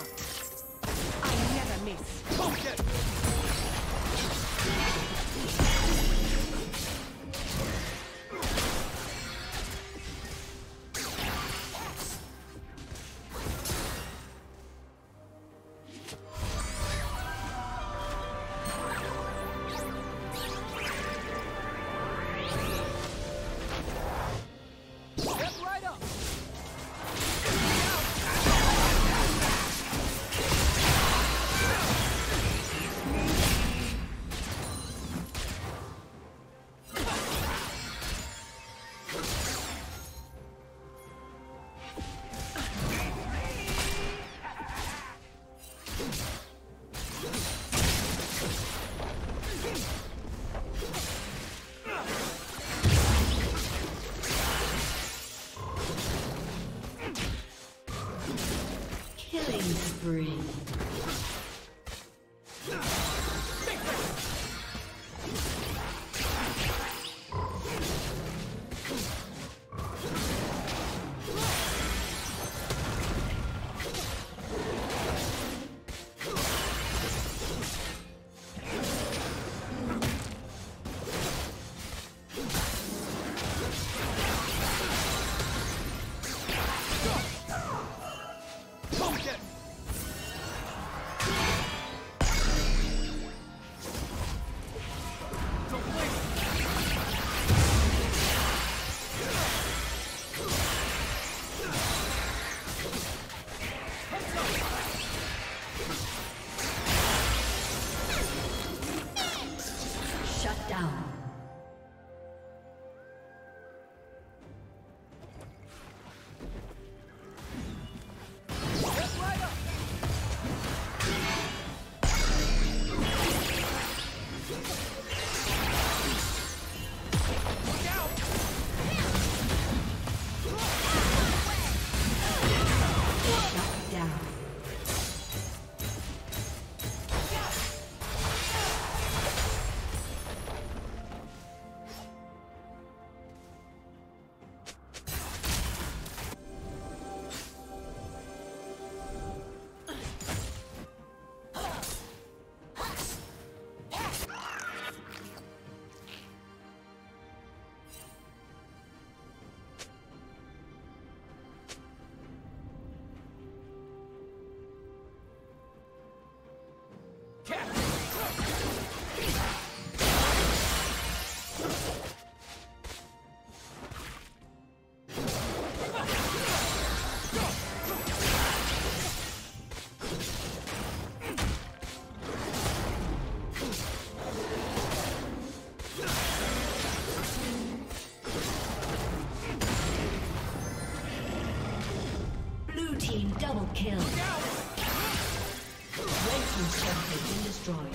I never miss. Spree. Double kill. Red team's turret has been destroyed.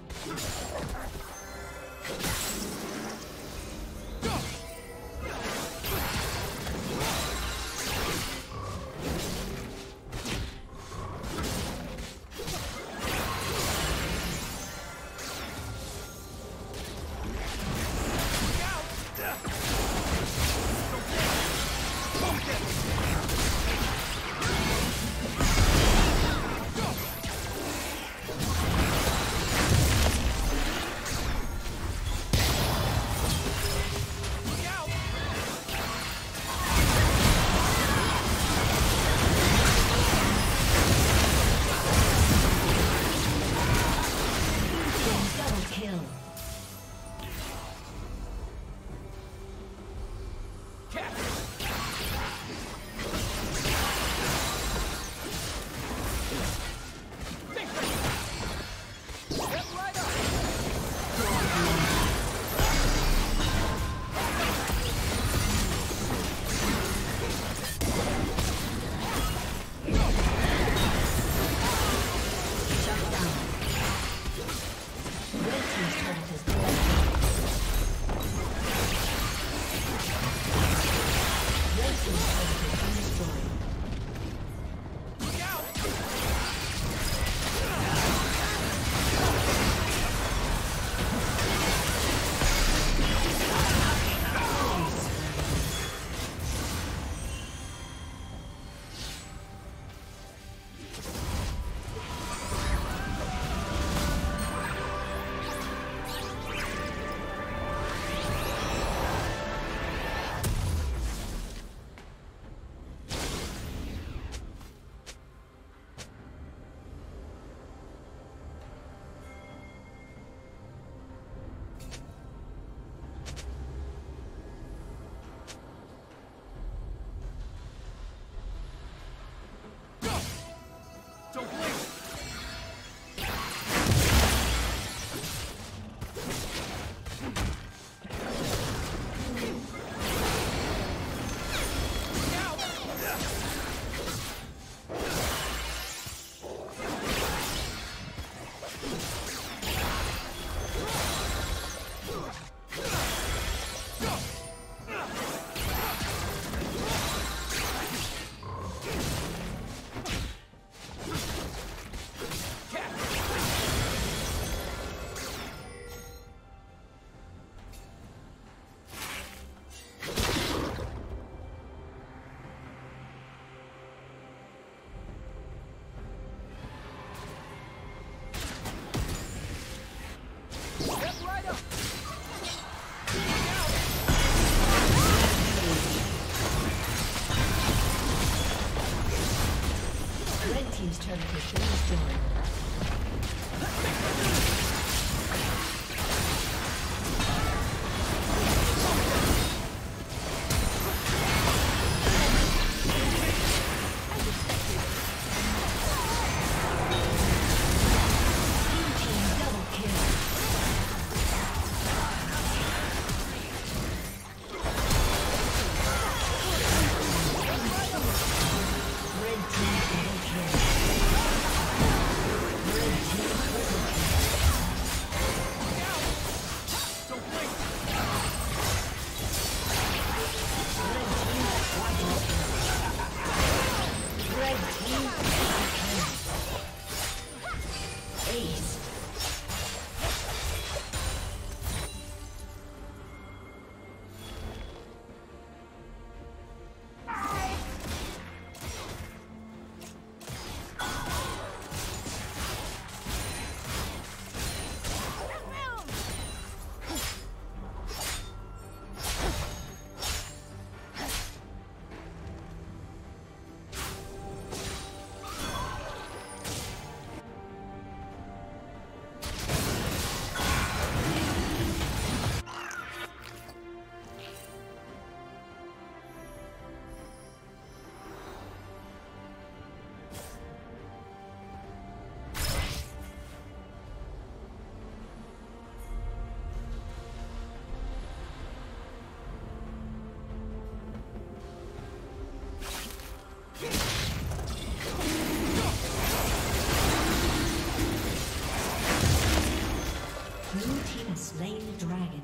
Blue team has slain the dragon.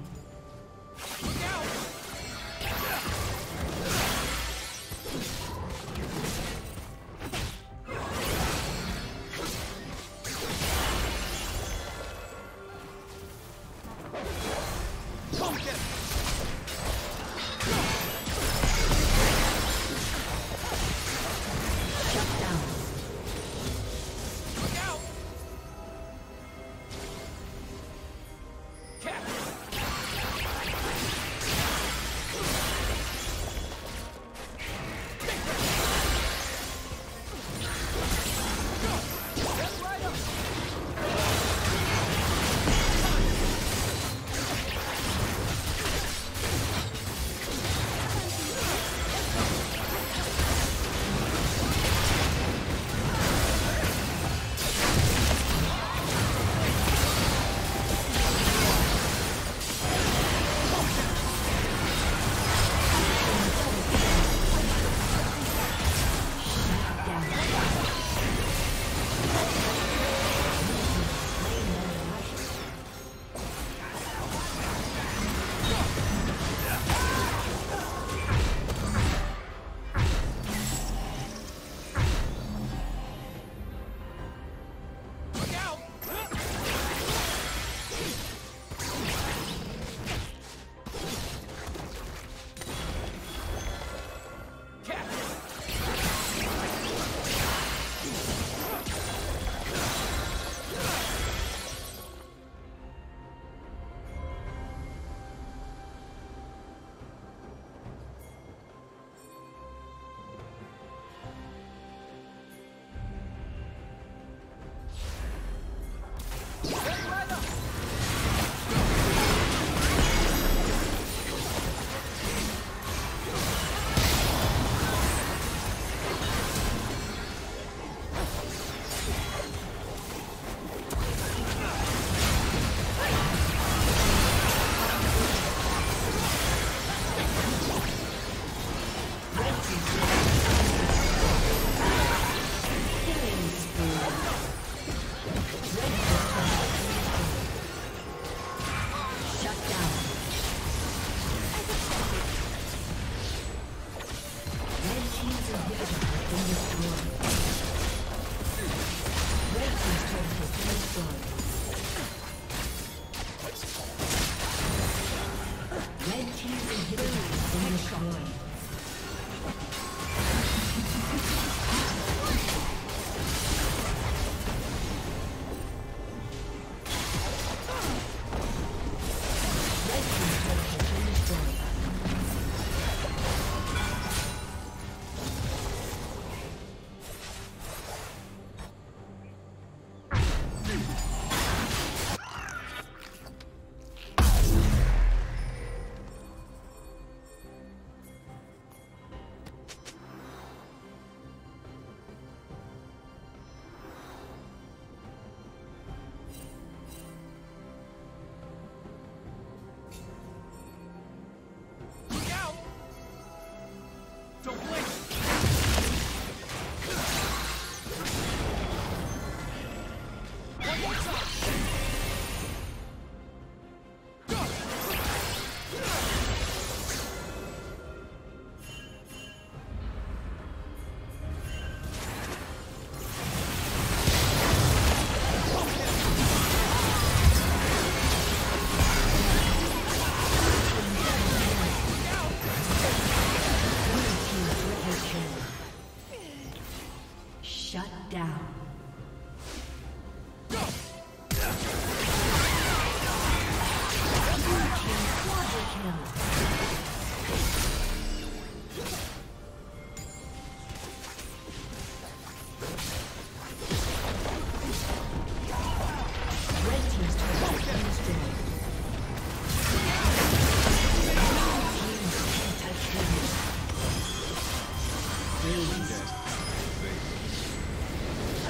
Look out!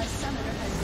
A summoner has